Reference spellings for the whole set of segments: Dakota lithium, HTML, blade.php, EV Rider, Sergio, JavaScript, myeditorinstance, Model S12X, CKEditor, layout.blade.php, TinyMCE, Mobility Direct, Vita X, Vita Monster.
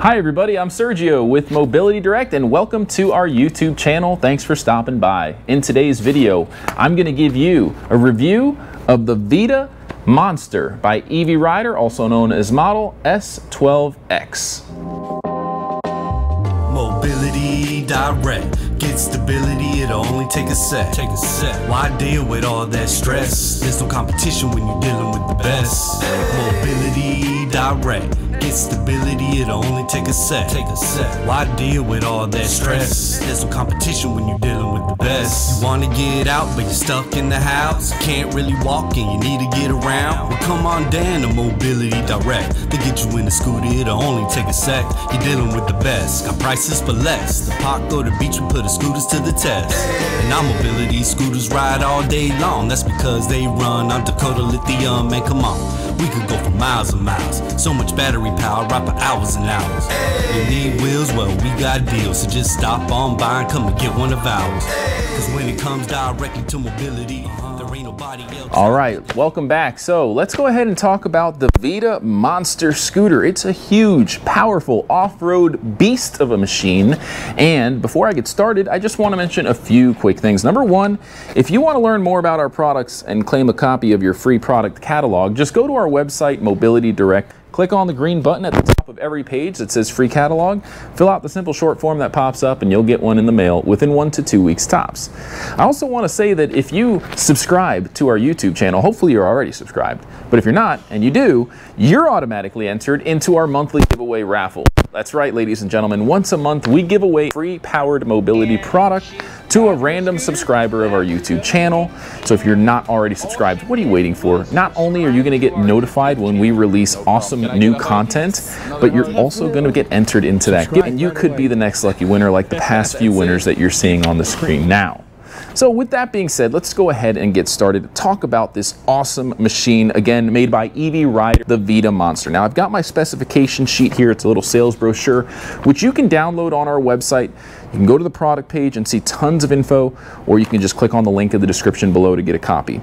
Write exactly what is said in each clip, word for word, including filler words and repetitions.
Hi everybody, I'm Sergio with Mobility Direct and welcome to our YouTube channel. Thanks for stopping by. In today's video, I'm going to give you a review of the Vita Monster by E V Rider, also known as Model S twelve X. Mobility Direct. Get stability, it'll only take a sec. Take a sec. Why deal with all that stress? There's no competition when you're dealing with the best. Mobility Direct. Get stability, it'll only take a sec. Take a sec. Why deal with all that stress? There's no competition when you're dealing with the best. You wanna get out, but you're stuck in the house. You can't really walk and you need to get around. Well, come on down to Mobility Direct. They get you in a scooter, it'll only take a sec. You're dealing with the best. Got prices for less. The park or the beach, we put the scooters to the test. And our mobility scooters ride all day long. That's because they run on Dakota lithium. And come on, we could go for miles and miles. So much battery power, right for hours and hours. You need wheels? Well, we got deals. So just stop on by and come and get one of ours. Because when it comes directly to mobility, there ain't nobody else. All right, welcome back. So let's go ahead and talk about the Vita Monster scooter. It's a huge, powerful, off-road beast of a machine. And before I get started, I just want to mention a few quick things. Number one, if you want to learn more about our products and claim a copy of your free product catalog, just go to our website, Mobility Direct. Click on the green button at the top of every page that says free catalog. Fill out the simple short form that pops up and you'll get one in the mail within one to two weeks tops. I also want to say that if you subscribe to our YouTube channel, hopefully you're already subscribed, but if you're not and you do, you're automatically entered into our monthly giveaway raffle. That's right, ladies and gentlemen, once a month we give away free powered mobility product to a random subscriber of our YouTube channel. So if you're not already subscribed, what are you waiting for? Not only are you going to get notified when we release awesome new content, but you're also going to get entered into that giveaway. And you could be the next lucky winner like the past few winners that you're seeing on the screen now. So with that being said, let's go ahead and get started to talk about this awesome machine, again, made by E V Rider, the Vita Monster. Now, I've got my specification sheet here. It's a little sales brochure, which you can download on our website. You can go to the product page and see tons of info, or you can just click on the link in the description below to get a copy.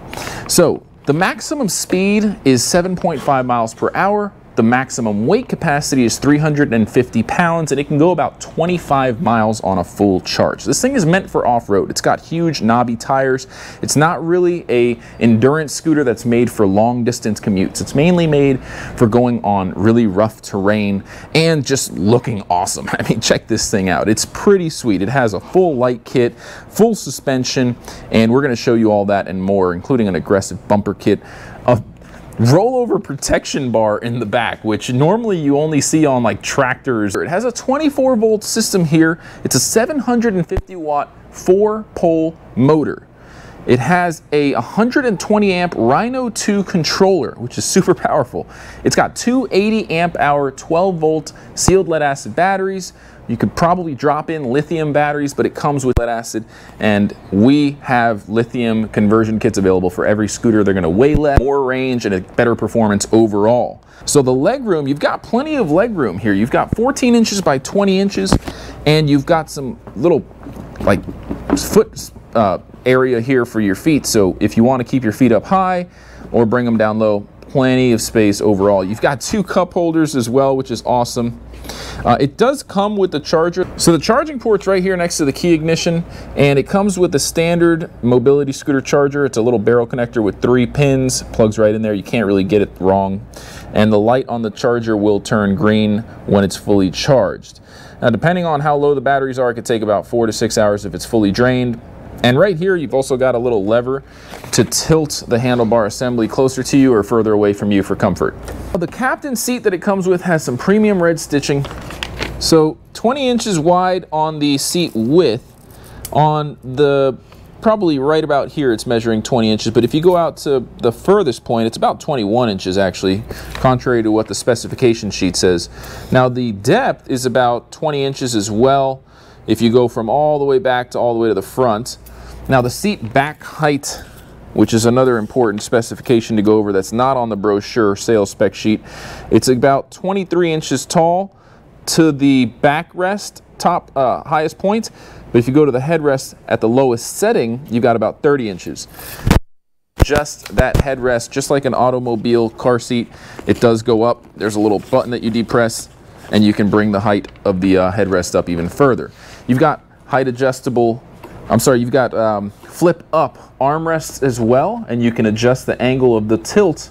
So the maximum speed is seven point five miles per hour. The maximum weight capacity is three hundred fifty pounds, and it can go about twenty-five miles on a full charge. This thing is meant for off-road. It's got huge knobby tires. It's not really a endurance scooter that's made for long distance commutes. It's mainly made for going on really rough terrain and just looking awesome. I mean, check this thing out. It's pretty sweet. It has a full light kit, full suspension, and we're gonna show you all that and more, including an aggressive bumper kit, a rollover protection bar in the back, which normally you only see on like tractors. It has a twenty-four volt system here. It's a seven hundred fifty watt four pole motor. It has a one hundred twenty amp Rhino two controller, which is super powerful. It's got two eighty amp hour twelve volt sealed lead acid batteries. You could probably drop in lithium batteries, but it comes with lead acid, and we have lithium conversion kits available for every scooter. They're gonna weigh less, more range, and a better performance overall. So the leg room, you've got plenty of leg room here. You've got fourteen inches by twenty inches, and you've got some little like foot uh, area here for your feet. So if you wanna keep your feet up high or bring them down low, plenty of space overall. You've got two cup holders as well, which is awesome. Uh, it does come with the charger. So the charging port's right here next to the key ignition, and it comes with the standard mobility scooter charger. It's a little barrel connector with three pins, plugs right in there. You can't really get it wrong. And the light on the charger will turn green when it's fully charged. Now, depending on how low the batteries are, it could take about four to six hours if it's fully drained. And right here, you've also got a little lever to tilt the handlebar assembly closer to you or further away from you for comfort. The captain's seat that it comes with has some premium red stitching. So twenty inches wide on the seat width. On the, probably right about here, it's measuring twenty inches, but if you go out to the furthest point, it's about twenty-one inches actually, contrary to what the specification sheet says. Now the depth is about twenty inches as well, if you go from all the way back to all the way to the front. Now the seat back height, which is another important specification to go over that's not on the brochure sales spec sheet, it's about twenty-three inches tall to the backrest top uh, highest point, but if you go to the headrest at the lowest setting, you've got about thirty inches. Just that headrest, just like an automobile car seat, it does go up. There's a little button that you depress and you can bring the height of the uh, headrest up even further. You've got height adjustable, I'm sorry, you've got um, flip up armrests as well, and you can adjust the angle of the tilt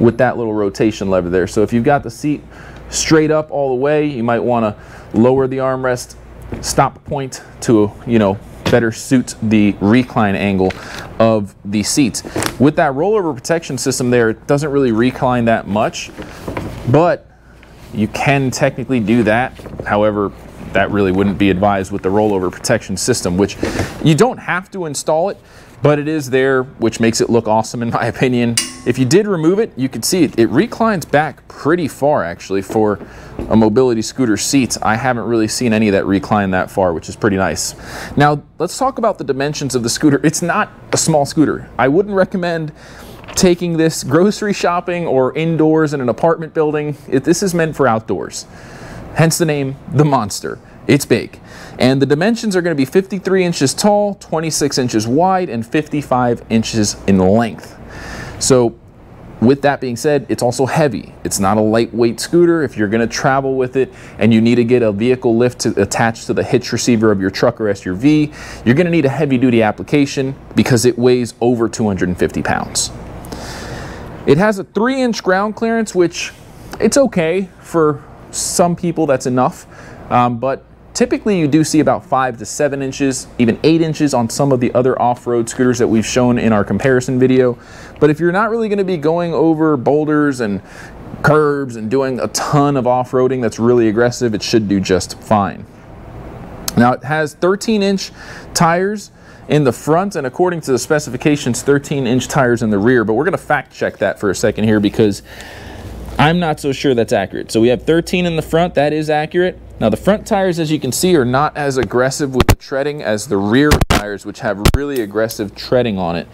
with that little rotation lever there. So if you've got the seat straight up all the way, you might want to lower the armrest stop point to, you know, better suit the recline angle of the seat. With that rollover protection system there, it doesn't really recline that much, but you can technically do that. However, that really wouldn't be advised with the rollover protection system, which you don't have to install it, but it is there, which makes it look awesome in my opinion. If you did remove it, you could see it, it reclines back pretty far actually for a mobility scooter seat. I haven't really seen any that recline that far, which is pretty nice. Now, let's talk about the dimensions of the scooter. It's not a small scooter. I wouldn't recommend taking this grocery shopping or indoors in an apartment building. It, this is meant for outdoors. Hence the name, the Monster. It's big. And the dimensions are going to be fifty-three inches tall, twenty-six inches wide, and fifty-five inches in length. So with that being said, it's also heavy. It's not a lightweight scooter. If you're going to travel with it and you need to get a vehicle lift to, attached to the hitch receiver of your truck or S U V, you're going to need a heavy-duty application because it weighs over two hundred fifty pounds. It has a three inch ground clearance, which it's okay for some people, that's enough, um, but typically you do see about five to seven inches, even eight inches on some of the other off-road scooters that we've shown in our comparison video. But if you're not really going to be going over boulders and curbs and doing a ton of off-roading that's really aggressive, it should do just fine. Now it has thirteen inch tires in the front, and according to the specifications, thirteen inch tires in the rear, but we're going to fact check that for a second here because I'm not so sure that's accurate. So we have thirteen in the front, that is accurate. Now the front tires, as you can see, are not as aggressive with the treading as the rear tires, which have really aggressive treading on it.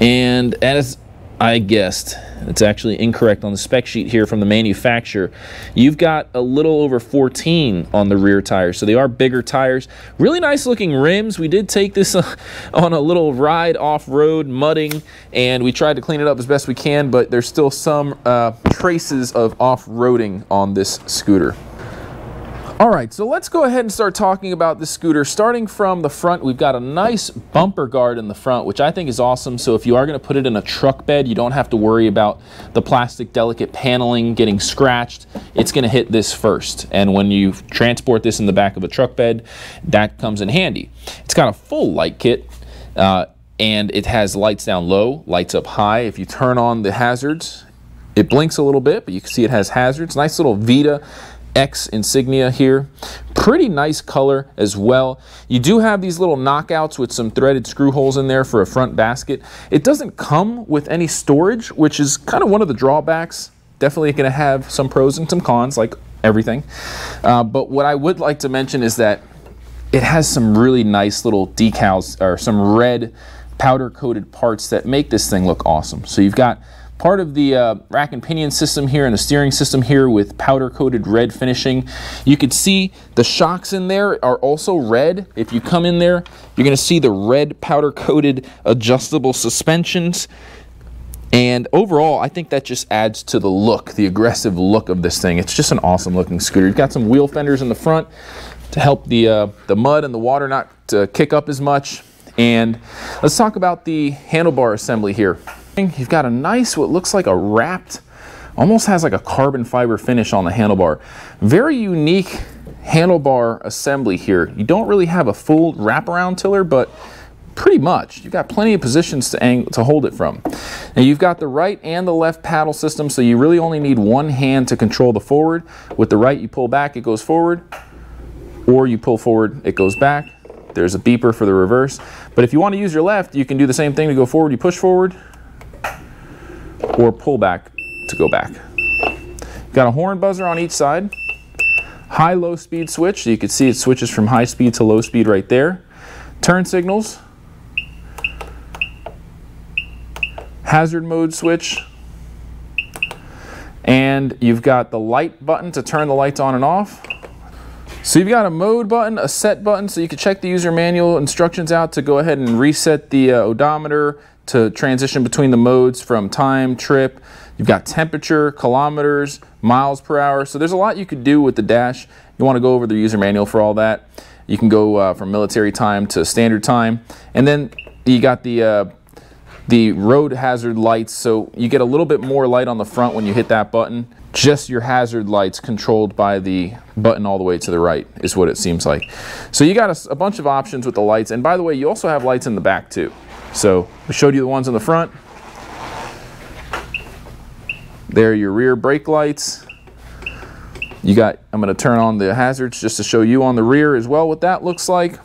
And as I guessed, it's actually incorrect on the spec sheet here from the manufacturer. You've got a little over fourteen on the rear tires, so they are bigger tires. Really nice looking rims. We did take this on a little ride off-road mudding, and we tried to clean it up as best we can, but there's still some uh, traces of off-roading on this scooter. All right, so let's go ahead and start talking about this scooter. Starting from the front, we've got a nice bumper guard in the front, which I think is awesome. So if you are going to put it in a truck bed, you don't have to worry about the plastic delicate paneling getting scratched. It's going to hit this first. And when you transport this in the back of a truck bed, that comes in handy. It's got a full light kit, uh, and it has lights down low, lights up high. If you turn on the hazards, it blinks a little bit, but you can see it has hazards. Nice little Vita X insignia here. Pretty nice color as well. You do have these little knockouts with some threaded screw holes in there for a front basket. It doesn't come with any storage, which is kind of one of the drawbacks. Definitely going to have some pros and some cons, like everything. Uh, but what I would like to mention is that it has some really nice little decals, or some red powder-coated parts that make this thing look awesome. So you've got part of the uh, rack and pinion system here and the steering system here with powder-coated red finishing. You could see the shocks in there are also red. If you come in there, you're going to see the red powder-coated adjustable suspensions. And overall, I think that just adds to the look, the aggressive look of this thing. It's just an awesome-looking scooter. You've got some wheel fenders in the front to help the, uh, the mud and the water not to kick up as much. And let's talk about the handlebar assembly here. You've got a nice, what looks like a wrapped, almost has like a carbon fiber finish on the handlebar. Very unique handlebar assembly here. You don't really have a full wraparound tiller, but pretty much. You've got plenty of positions to, angle, to hold it from. Now you've got the right and the left paddle system, so you really only need one hand to control the forward. With the right, you pull back, it goes forward, or you pull forward, it goes back. There's a beeper for the reverse. But if you want to use your left, you can do the same thing to go forward. You push forward, or pull back to go back. Got a horn buzzer on each side, high low speed switch, so you can see it switches from high speed to low speed right there, turn signals, hazard mode switch, and you've got the light button to turn the lights on and off. So you've got a mode button, a set button, so you can check the user manual instructions out to go ahead and reset the uh, odometer, to transition between the modes from time, trip. You've got temperature, kilometers, miles per hour. So there's a lot you could do with the dash. You want to go over the user manual for all that. You can go uh, from military time to standard time. And then you got the uh, the road hazard lights. So you get a little bit more light on the front when you hit that button. Just your hazard lights controlled by the button all the way to the right is what it seems like. So you got a, a bunch of options with the lights. And by the way, you also have lights in the back too. So we showed you the ones in the front. There are your rear brake lights. You got, I'm going to turn on the hazards just to show you on the rear as well what that looks like.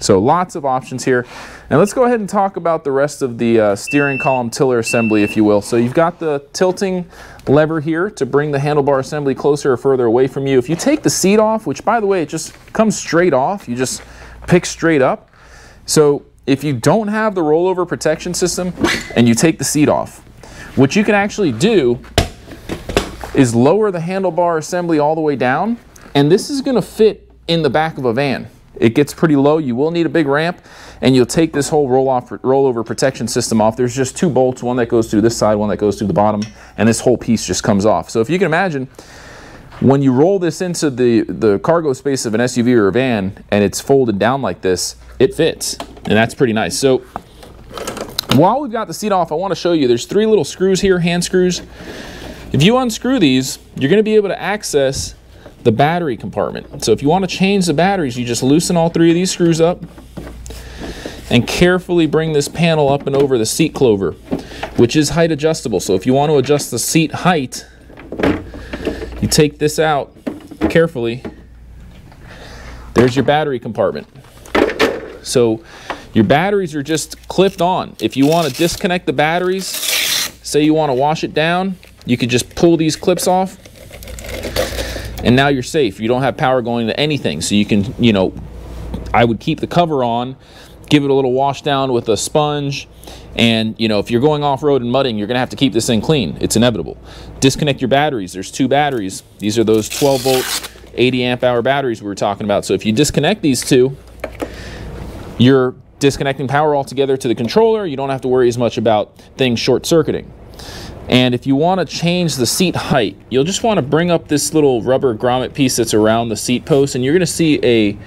So lots of options here. And let's go ahead and talk about the rest of the uh, steering column tiller assembly, if you will. So you've got the tilting lever here to bring the handlebar assembly closer or further away from you. If you take the seat off, which by the way, it just comes straight off, you just pick straight up. So if you don't have the rollover protection system and you take the seat off, what you can actually do is lower the handlebar assembly all the way down, and this is going to fit in the back of a van. It gets pretty low. You will need a big ramp, and you'll take this whole roll off, rollover protection system off. There's just two bolts, one that goes through this side, one that goes through the bottom, and this whole piece just comes off. So if you can imagine, when you roll this into the, the cargo space of an S U V or a van, and it's folded down like this, it fits, and that's pretty nice. So while we've got the seat off, I want to show you there's three little screws here, hand screws. If you unscrew these, you're going to be able to access the battery compartment. So if you want to change the batteries, you just loosen all three of these screws up and carefully bring this panel up and over the seat clover, which is height adjustable. So if you want to adjust the seat height, you take this out carefully. There's your battery compartment. So your batteries are just clipped on. If you want to disconnect the batteries, say you want to wash it down, you could just pull these clips off, and now you're safe. You don't have power going to anything. So you can, you know, I would keep the cover on, give it a little wash down with a sponge, and, you know, if you're going off-road and mudding, you're going to have to keep this thing clean. It's inevitable. Disconnect your batteries. There's two batteries. These are those twelve volt, eighty amp hour batteries we were talking about. So if you disconnect these two, you're disconnecting power altogether to the controller. You don't have to worry as much about things short-circuiting. And if you want to change the seat height, you'll just want to bring up this little rubber grommet piece that's around the seat post, and you're going to see a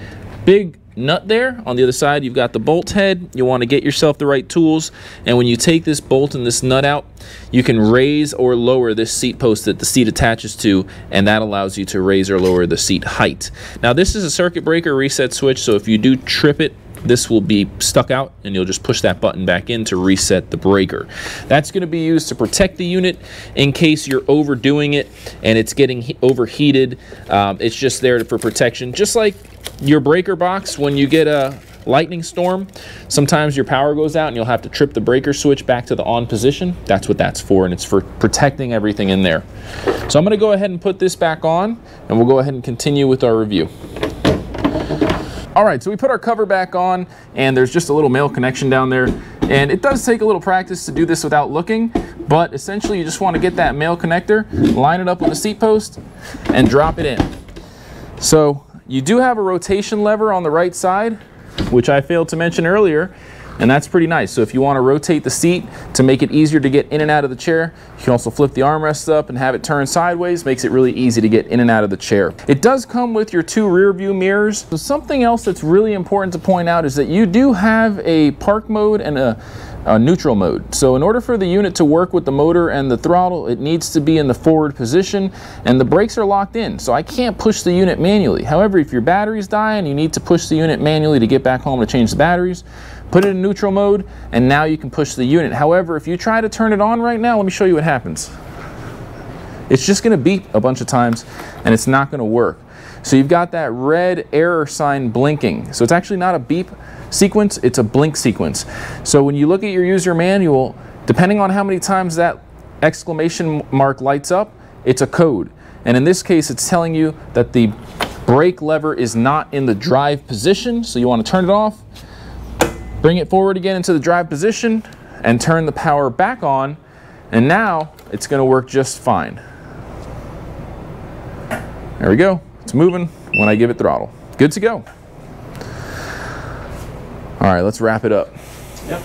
big nut there. On the other side, you've got the bolt head. You want to get yourself the right tools, and when you take this bolt and this nut out, you can raise or lower this seat post that the seat attaches to, and that allows you to raise or lower the seat height. Now, this is a circuit breaker reset switch, so if you do trip it, this will be stuck out, and you'll just push that button back in to reset the breaker. That's going to be used to protect the unit in case you're overdoing it and it's getting overheated. Um, it's just there for protection. Just like your breaker box, when you get a lightning storm, sometimes your power goes out and you'll have to trip the breaker switch back to the on position. That's what that's for, and it's for protecting everything in there. So I'm going to go ahead and put this back on, and we'll go ahead and continue with our review. All right, so we put our cover back on, and there's just a little male connection down there. And it does take a little practice to do this without looking, but essentially you just want to get that male connector, line it up with the seat post, and drop it in. So you do have a rotation lever on the right side, which I failed to mention earlier, and that's pretty nice. So if you want to rotate the seat to make it easier to get in and out of the chair, you can also flip the armrest up and have it turn sideways. Makes it really easy to get in and out of the chair. It does come with your two rear view mirrors. So something else that's really important to point out is that you do have a park mode and a, a neutral mode. So in order for the unit to work with the motor and the throttle, it needs to be in the forward position, and the brakes are locked in. So I can't push the unit manually. However, if your batteries die and you need to push the unit manually to get back home to change the batteries, put it in neutral mode, and now you can push the unit. However, if you try to turn it on right now, let me show you what happens. It's just going to beep a bunch of times, and it's not going to work. So you've got that red error sign blinking. So it's actually not a beep sequence, it's a blink sequence. So when you look at your user manual, depending on how many times that exclamation mark lights up, it's a code. And in this case, it's telling you that the brake lever is not in the drive position, so you want to turn it off. Bring it forward again into the drive position and turn the power back on, and now it's going to work just fine. There we go. It's moving when I give it throttle. Good to go. All right, let's wrap it up. Yep.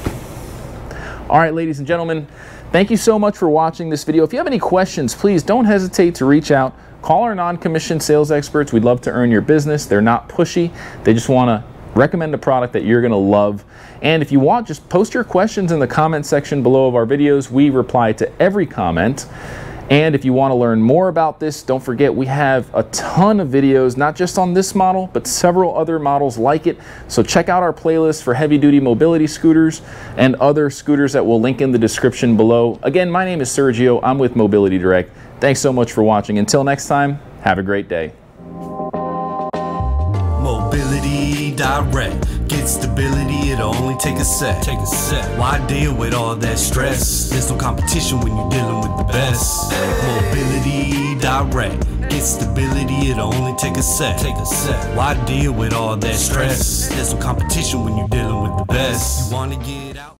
All right, ladies and gentlemen, thank you so much for watching this video. If you have any questions, please don't hesitate to reach out. Call our non-commissioned sales experts. We'd love to earn your business. They're not pushy. They just want to recommend a product that you're going to love. And if you want, just post your questions in the comment section below of our videos. We reply to every comment. And if you want to learn more about this, don't forget we have a ton of videos, not just on this model, but several other models like it. So check out our playlist for heavy-duty mobility scooters and other scooters that we'll link in the description below. Again, my name is Sergio. I'm with Mobility Direct. Thanks so much for watching. Until next time, have a great day. Mobility Direct. Get stability, it'll only take a sec. Take a sec. Why deal with all that stress? There's no competition when you're dealing with the best. Mobility Direct. Get stability, it'll only take a sec. Take a sec. Why deal with all that stress? There's no competition when you're dealing with the best. You wanna get out?